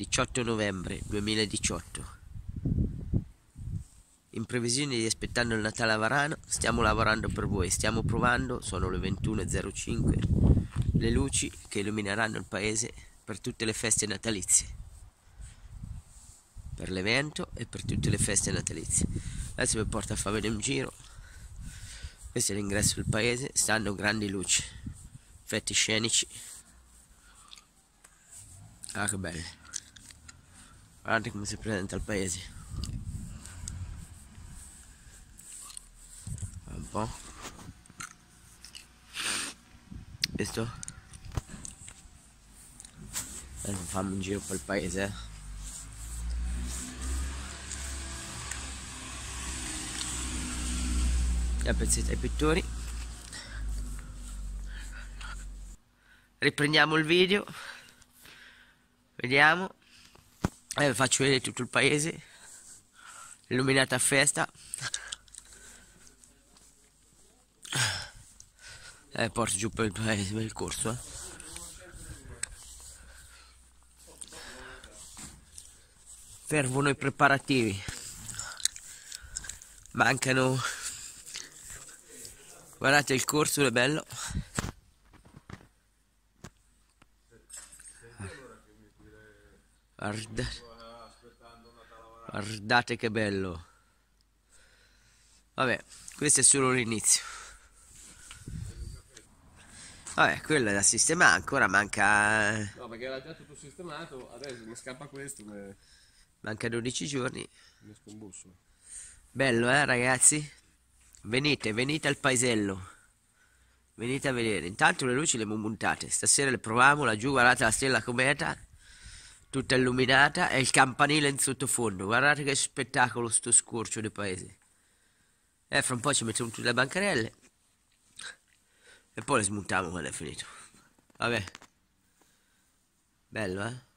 18 novembre 2018. In previsione di Aspettando il Natale a Varano, stiamo lavorando per voi, stiamo provando, sono le 21:05, le luci che illumineranno il paese per tutte le feste natalizie, per l'evento e per tutte le feste natalizie. Adesso vi porto a far vedere un giro. Questo è l'ingresso del paese, stanno grandi luci, effetti scenici. Ah, che bello, guardate come si presenta il paese. Un po'. Questo. Adesso fammi un giro per il paese, La pezzetta ai pittori. Riprendiamo il video. Vediamo. Vi faccio vedere tutto il paese. Illuminata a festa. Porto giù per il paese, per il corso, Fervono i preparativi. Mancano. Guardate il corso, è bello. Guardate che bello. Vabbè, questo è solo l'inizio. Vabbè, quello è da sistemare, ancora manca... No, perché era già tutto sistemato, adesso mi scappa questo. Manca 12 giorni. Mi scombusso. Bello, ragazzi? Venite al paesello. Venite a vedere. Intanto le luci le abbiamo montate. Stasera le proviamo, laggiù guardate la stella cometa. Tutta illuminata e il campanile in sottofondo. Guardate che spettacolo sto scorcio del paese. Fra un po' ci mettiamo tutte le bancarelle. E poi le smontiamo quando è finito. Vabbè. Bello,